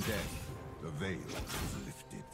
death, the veil is lifted.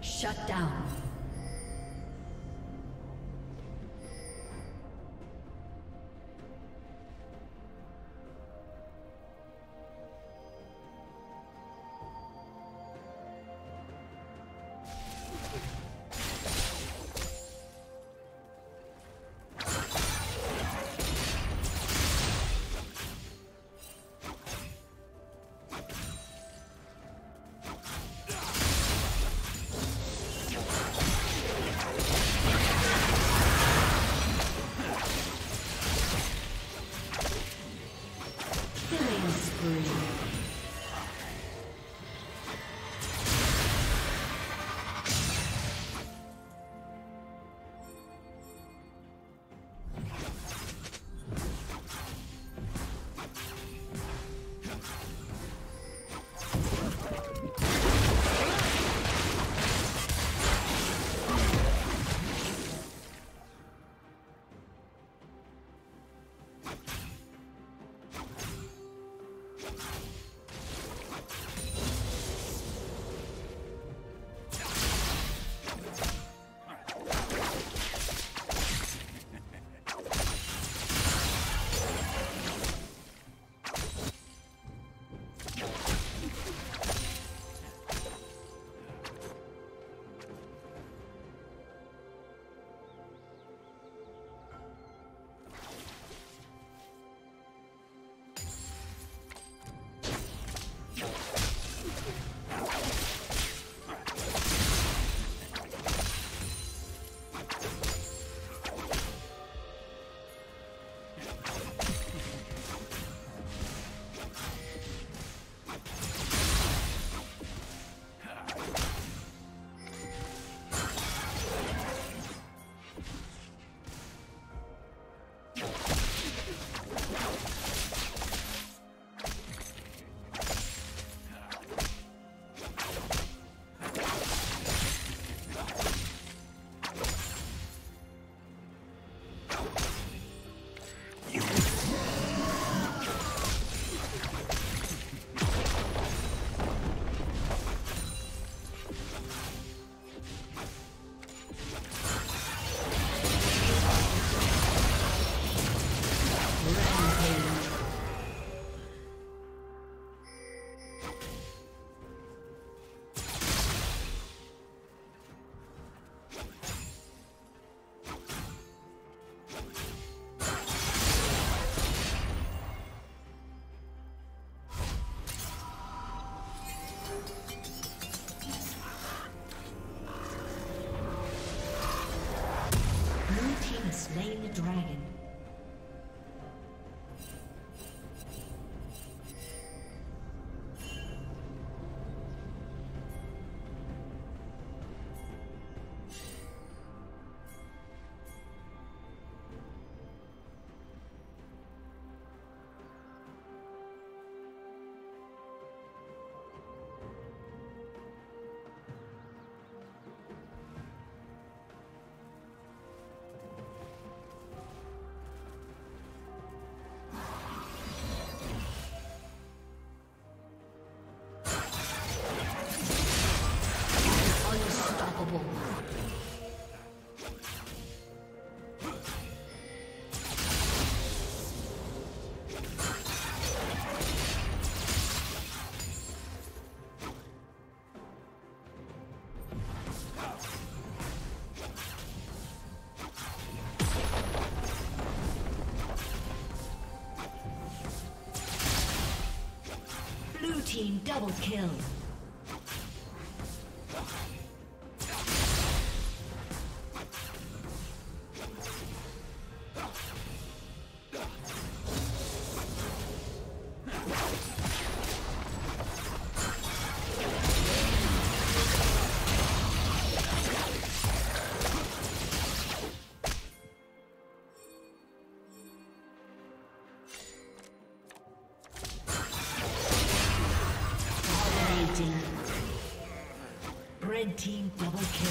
Shut down. Blue team double kill. Red team double kill.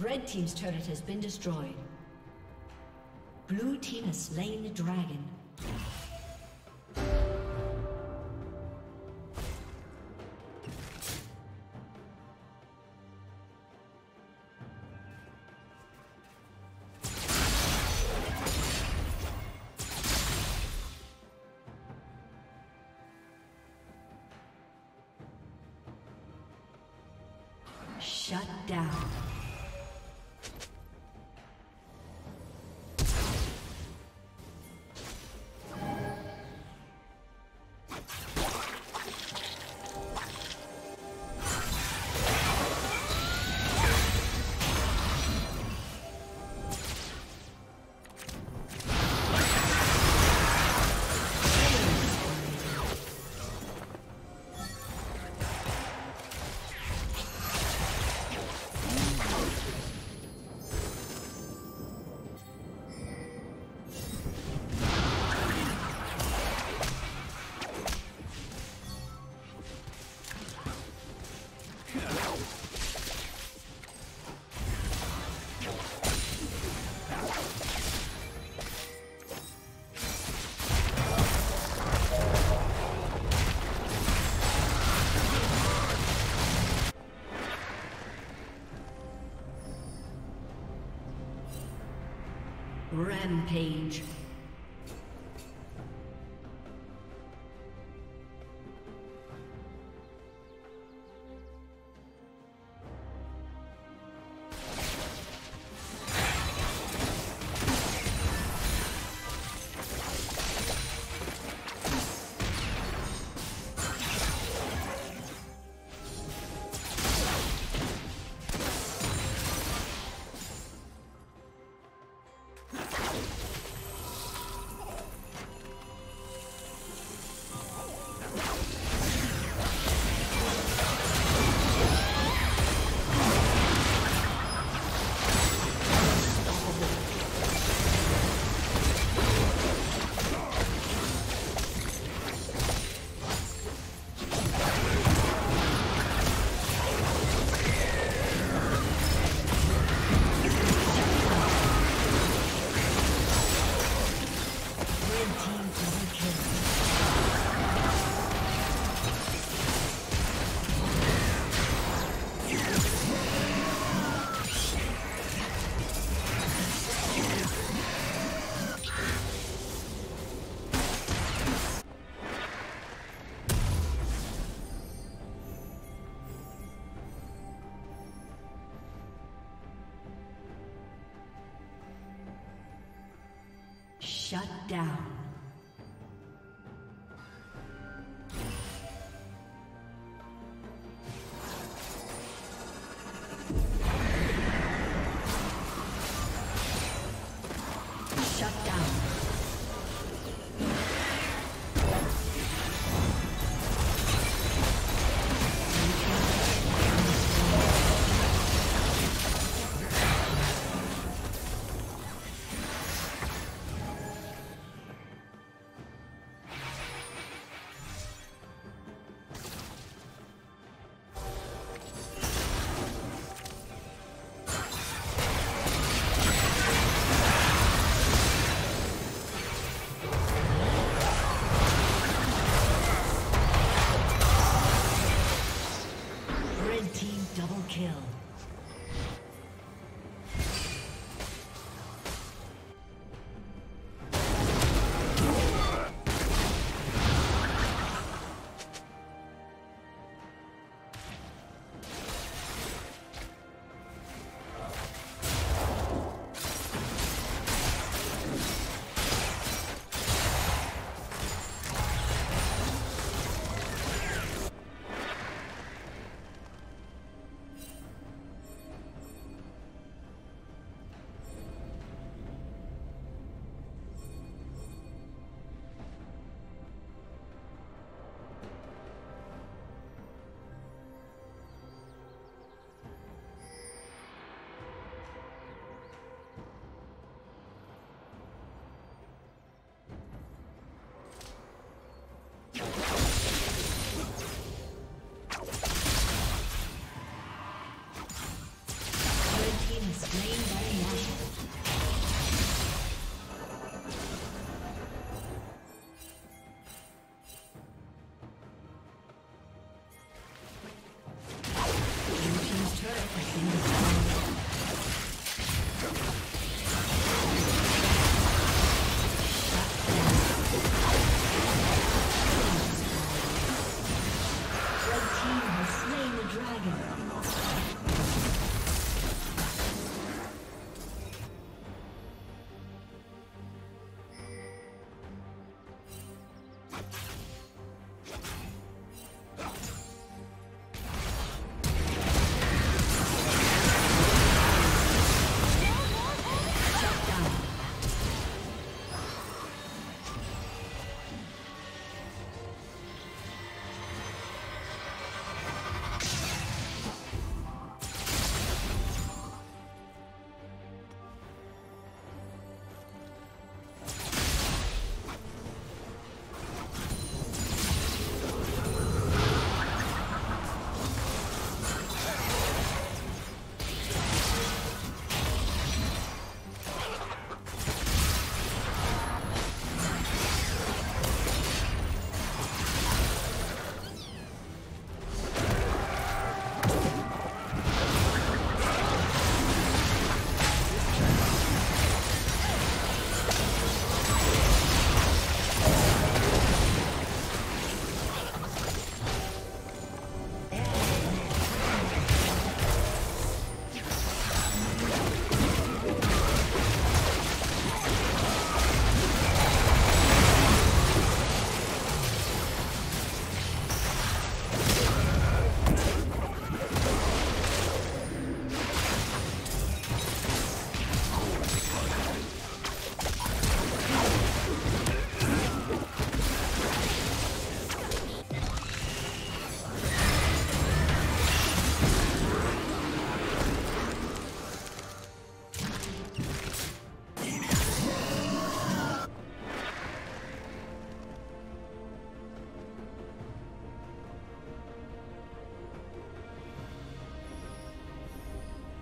Red team's turret has been destroyed. Blue team has slain the dragon. Shut down. Rampage. Shut down. Shut down.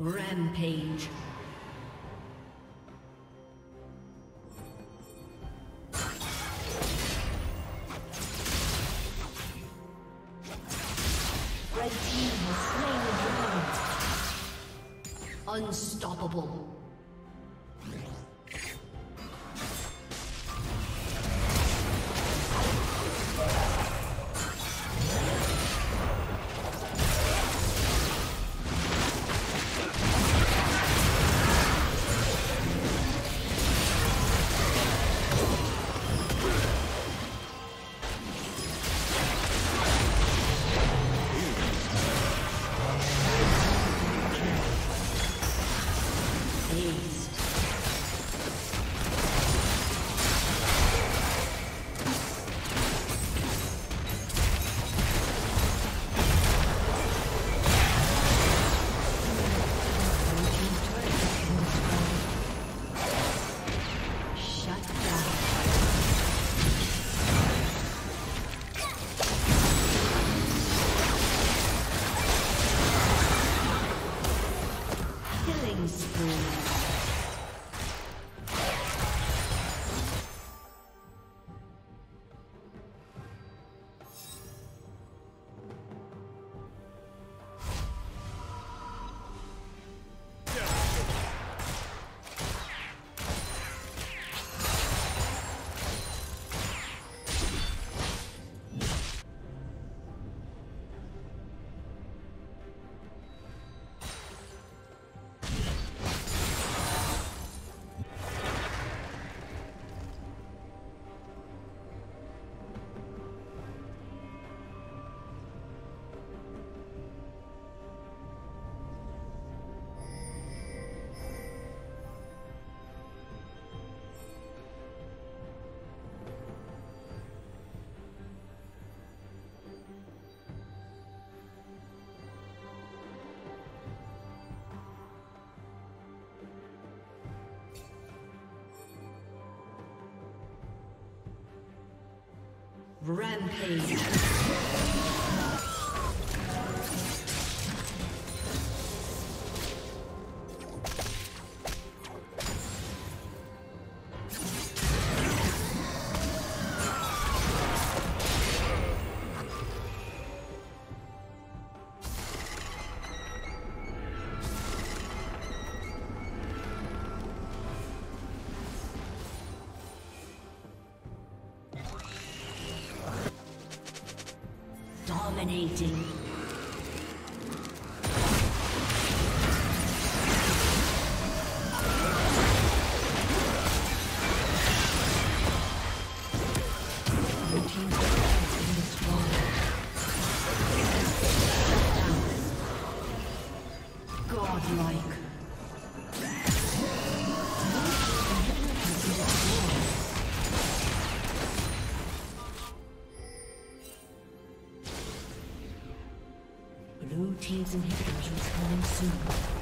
Rampage. Red Team has slain the dragon. Unstoppable. Rampage. Dominating. Blue team's inhibitors coming soon.